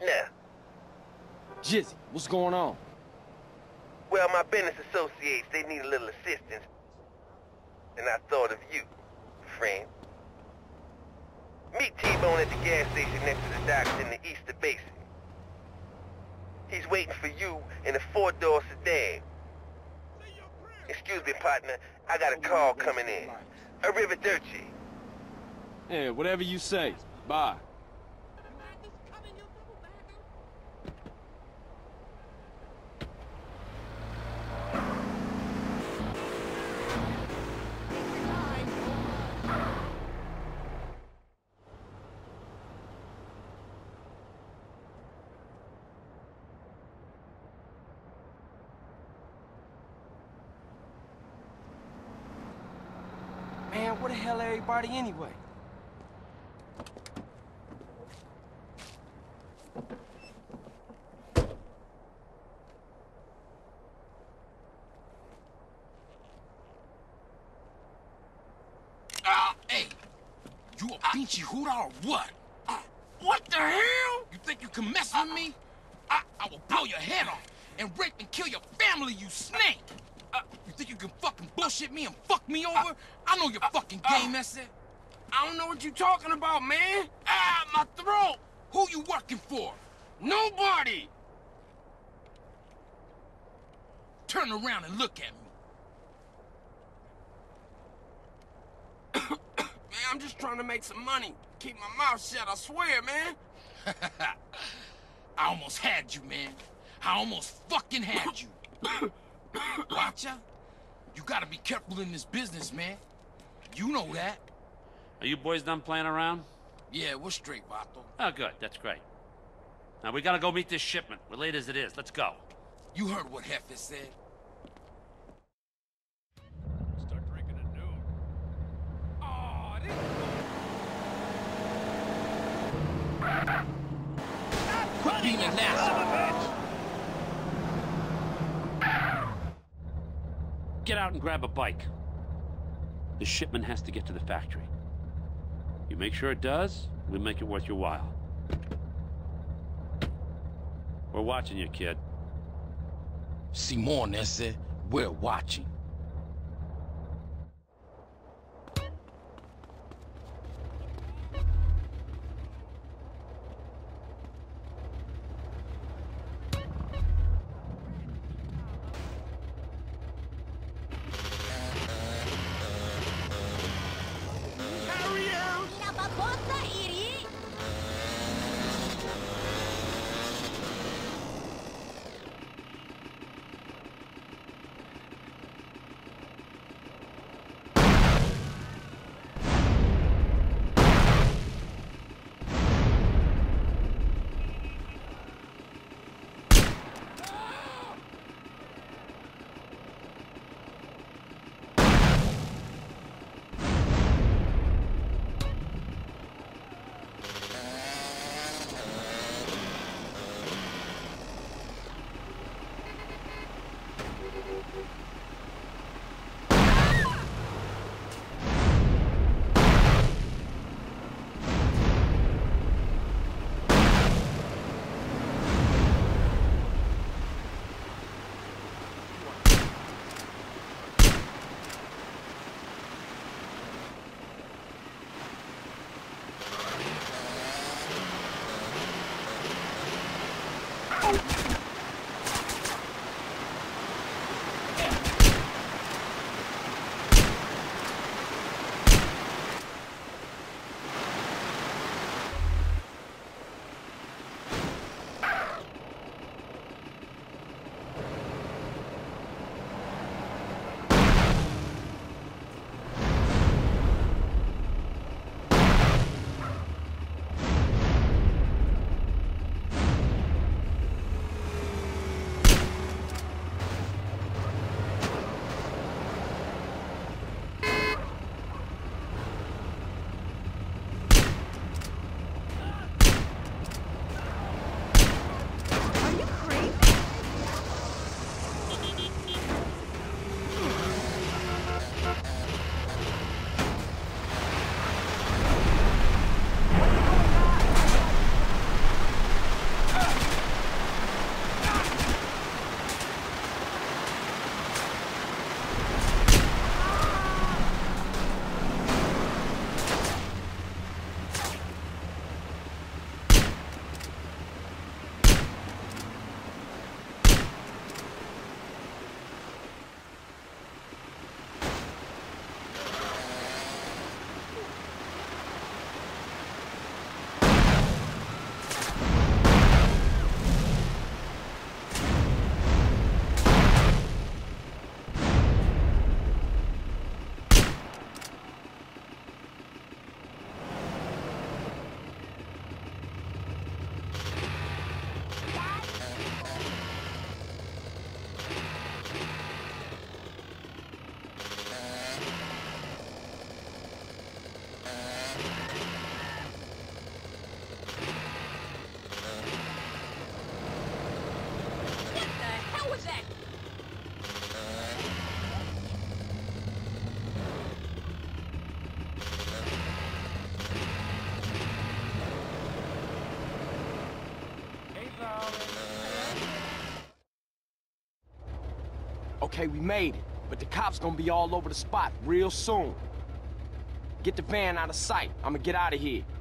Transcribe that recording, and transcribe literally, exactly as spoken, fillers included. right now. Jizzy, what's going on? Well, my business associates, they need a little assistance. And I thought of you, friend. Meet T-Bone at the gas station next to the docks in the Easter Basin. He's waiting for you in a four-door sedan. Excuse me, partner. I got a call coming in. Arrivederci. Yeah, whatever you say. Bye. Man, where the hell everybody anyway? Ah, uh, hey, you a pinchy hooter or what? Uh, what the hell? You think you can mess with me? I, I will blow your head off and rape and kill your family, you snake! Uh, you think you can fucking bullshit me and fuck me over? Uh, I know your uh, fucking game, that's uh, it. I don't know what you talking about, man. Ah, my throat! Who you working for? Nobody! Turn around and look at me. Man, I'm just trying to make some money. Keep my mouth shut, I swear, man. I almost had you, man. I almost fucking had you. Watcha? You gotta be careful in this business, man. You know that. Are you boys done playing around? Yeah, we're straight, Vato. Oh, good. That's great. Now, we gotta go meet this shipment. We're late as it is. Let's go. You heard what Heffa said. Start drinking at noon. Aw, this is... Quit being an asshole. Get out and grab a bike. The shipment has to get to the factory. You make sure it does, we'll make it worth your while. We're watching you, kid. Simon, that's it. We're watching. Okay, we made it, but the cops gonna be all over the spot real soon. Get the van out of sight. I'ma get out of here.